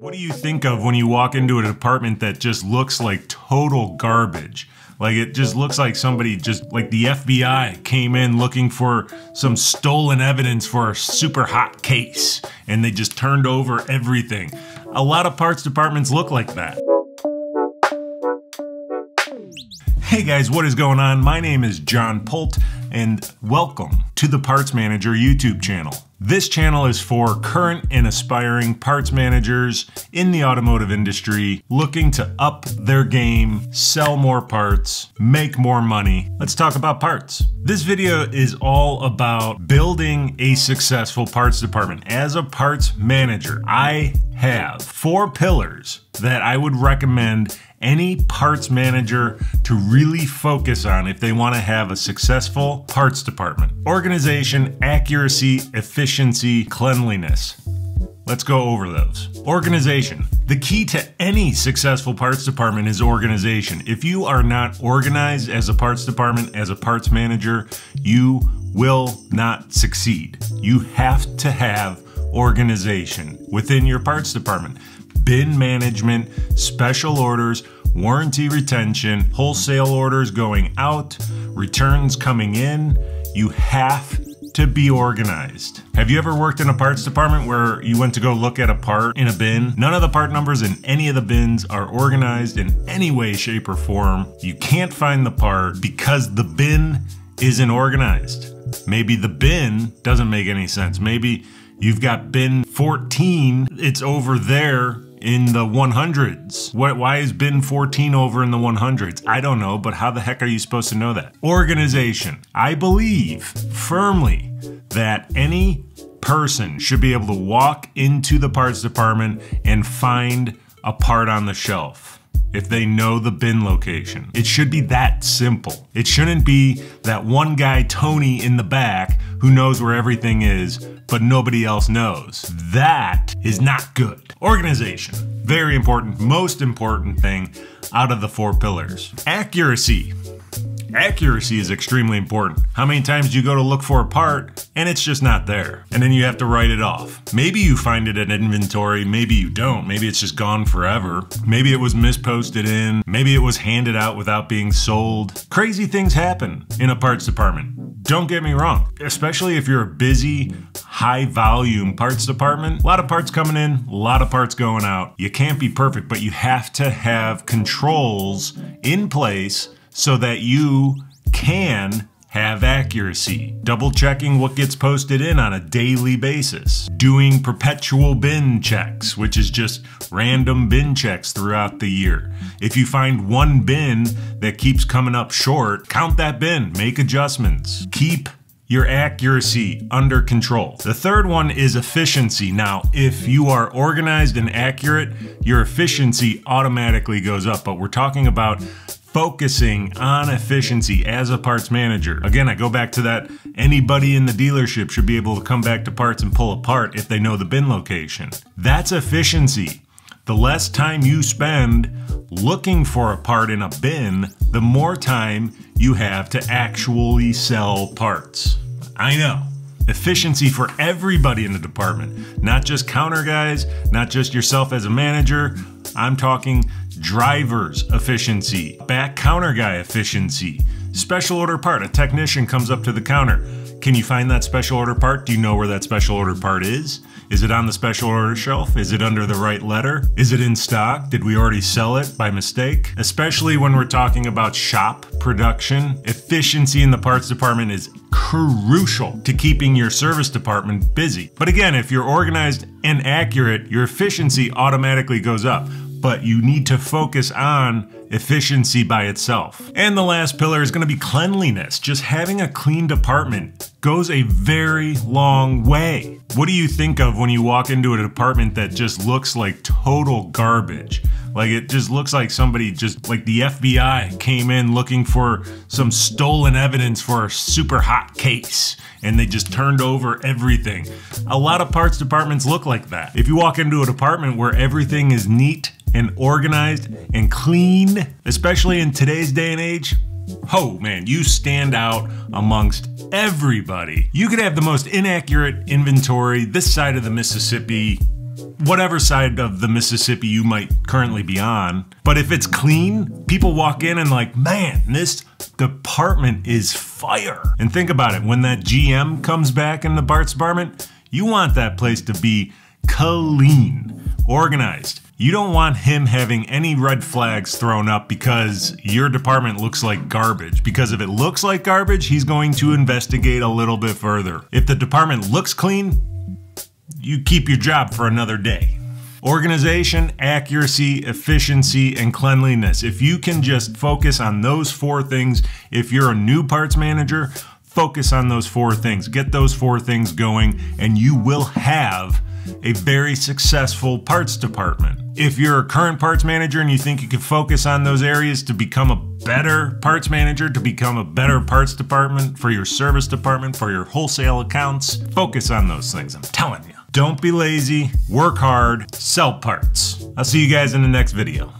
What do you think of when you walk into an apartment that just looks like total garbage? Like it just looks like somebody like the FBI came in looking for some stolen evidence for a super hot case and they just turned over everything. A lot of parts departments look like that. Hey guys, what is going on? My name is John Pult and welcome to the Parts Manager YouTube channel. This channel is for current and aspiring parts managers in the automotive industry looking to up their game, sell more parts, make more money. Let's talk about parts. This video is all about building a successful parts department. As a parts manager, I have four pillars that I would recommend any parts manager to really focus on if they want to have a successful parts department. Organization, accuracy, efficiency, cleanliness. Let's go over those. Organization. The key to any successful parts department is organization. If you are not organized as a parts department, as a parts manager, you will not succeed. You have to have organization within your parts department. Bin management, special orders, warranty retention, wholesale orders going out, returns coming in. You have to be organized. Have you ever worked in a parts department where you went to go look at a part in a bin? None of the part numbers in any of the bins are organized in any way, shape, or form. You can't find the part because the bin isn't organized. Maybe the bin doesn't make any sense. Maybe you've got bin 14, it's over there in the 100s. Why is bin 14 over in the 100s? I don't know, but how the heck are you supposed to know that? Organization. I believe firmly that any person should be able to walk into the parts department and find a part on the shelf if they know the bin location. It should be that simple. It shouldn't be that one guy, Tony, in the back who knows where everything is, but nobody else knows. That is not good. Organization, very important, most important thing out of the four pillars. Accuracy. Accuracy is extremely important. How many times do you go to look for a part and it's just not there? And then you have to write it off. Maybe you find it in inventory, maybe you don't. Maybe it's just gone forever. Maybe it was misposted in. Maybe it was handed out without being sold. Crazy things happen in a parts department. Don't get me wrong, especially if you're a busy, high volume parts department. A lot of parts coming in, a lot of parts going out. You can't be perfect, but you have to have controls in place so that you can have accuracy. Double checking what gets posted in on a daily basis. Doing perpetual bin checks, which is just random bin checks throughout the year. If you find one bin that keeps coming up short, count that bin, make adjustments. Keep your accuracy under control. The third one is efficiency. Now, if you are organized and accurate, your efficiency automatically goes up, but we're talking about focusing on efficiency as a parts manager. Again, I go back to that anybody in the dealership should be able to come back to parts and pull apart if they know the bin location. That's efficiency. The less time you spend looking for a part in a bin, the more time you have to actually sell parts. I know. Efficiency for everybody in the department, not just counter guys, not just yourself as a manager. I'm talking driver's efficiency, back counter guy efficiency, special order part. A technician comes up to the counter. Can you find that special order part? Do you know where that special order part is? Is it on the special order shelf? Is it under the right letter? Is it in stock? Did we already sell it by mistake? Especially when we're talking about shop production, efficiency in the parts department is crucial to keeping your service department busy. But again, if you're organized and accurate, your efficiency automatically goes up, but you need to focus on efficiency by itself. And the last pillar is gonna be cleanliness. Just having a clean department goes a very long way. What do you think of when you walk into a department that just looks like total garbage? Like it just looks like somebody like the FBI came in looking for some stolen evidence for a super hot case and they just turned over everything. A lot of parts departments look like that. If you walk into a department where everything is neat and organized and clean, especially in today's day and age, oh man, you stand out amongst everybody. You could have the most inaccurate inventory this side of the Mississippi. whatever side of the Mississippi you might currently be on. But if it's clean, people walk in and like, man, this department is fire. And think about it, when that GM comes back in the Bart's department, you want that place to be clean, organized. You don't want him having any red flags thrown up because your department looks like garbage. Because if it looks like garbage, he's going to investigate a little bit further. If the department looks clean, you keep your job for another day. Organization, accuracy, efficiency, and cleanliness. If you can just focus on those four things, if you're a new parts manager, focus on those four things. Get those four things going, and you will have a very successful parts department. If you're a current parts manager and you think you can focus on those areas to become a better parts manager, to become a better parts department for your service department, for your wholesale accounts, focus on those things, I'm telling you. Don't be lazy, work hard, sell parts. I'll see you guys in the next video.